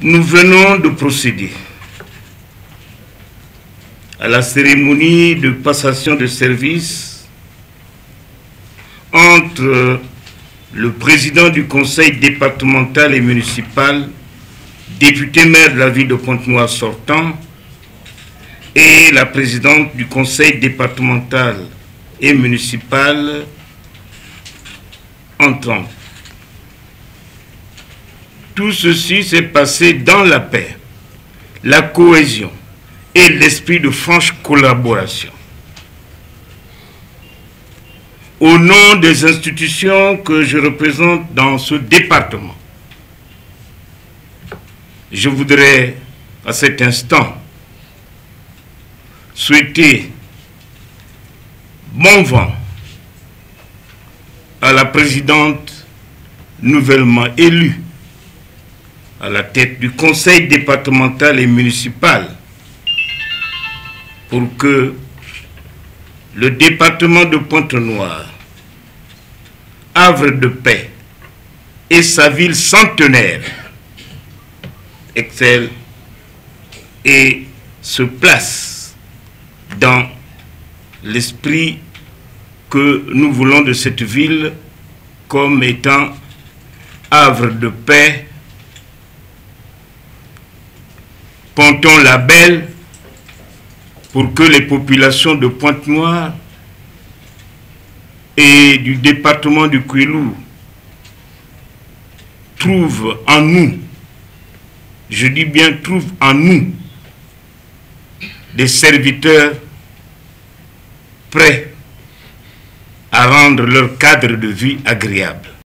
Nous venons de procéder à la cérémonie de passation de service entre le président du conseil départemental et municipal, député maire de la ville de Pointe-Noire sortant, et la présidente du conseil départemental et municipal entrant. Tout ceci s'est passé dans la paix, la cohésion et l'esprit de franche collaboration. Au nom des institutions que je représente dans ce département, je voudrais à cet instant souhaiter bon vent à la présidente nouvellement élue à la tête du conseil départemental et municipal pour que le département de Pointe-Noire, havre de paix et sa ville centenaire excelle et se place dans l'esprit que nous voulons de cette ville comme étant havre de paix, Ponton la Belle, pour que les populations de Pointe-Noire et du département du Kouilou trouvent en nous, je dis bien trouvent en nous, des serviteurs prêts à rendre leur cadre de vie agréable.